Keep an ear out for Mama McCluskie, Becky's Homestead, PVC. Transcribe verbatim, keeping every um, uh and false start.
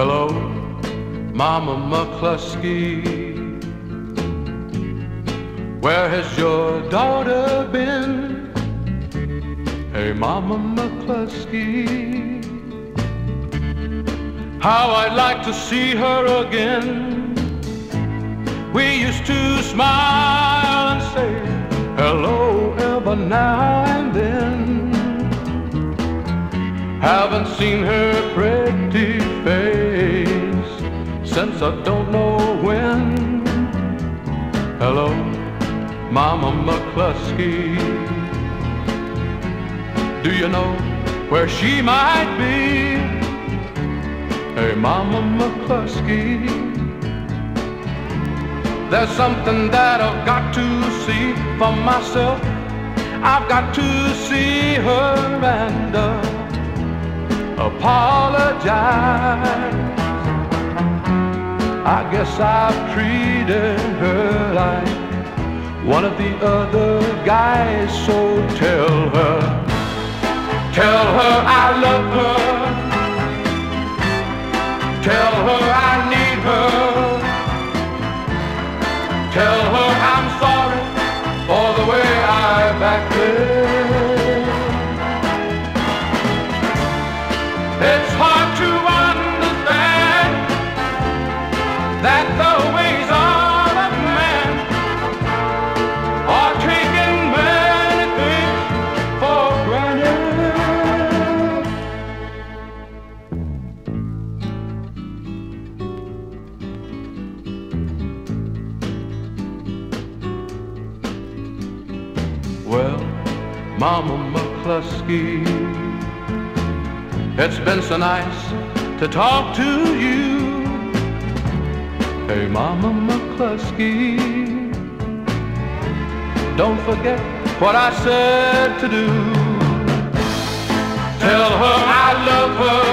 Hello, Mama McCluskie, where has your daughter been? Hey, Mama McCluskie, how I'd like to see her again. We used to smile and say hello every now and then. Haven't seen her pretty face since I don't know when. Hello, Mama McCluskie, do you know where she might be? Hey, Mama McCluskie, there's something that I've got to see for myself. I've got to see her and uh, apologize. I guess I've treated her like one of the other guys, so tell her, tell her I love her, tell her I need her. Tell her I'm sorry for the way I've acted. It's hard to understand that the ways of a man are taking many things for granted. Well, Mama McCluskie, it's been so nice to talk to you. Hey, Mama McCluskie, don't forget what I said to do. Tell her I love her.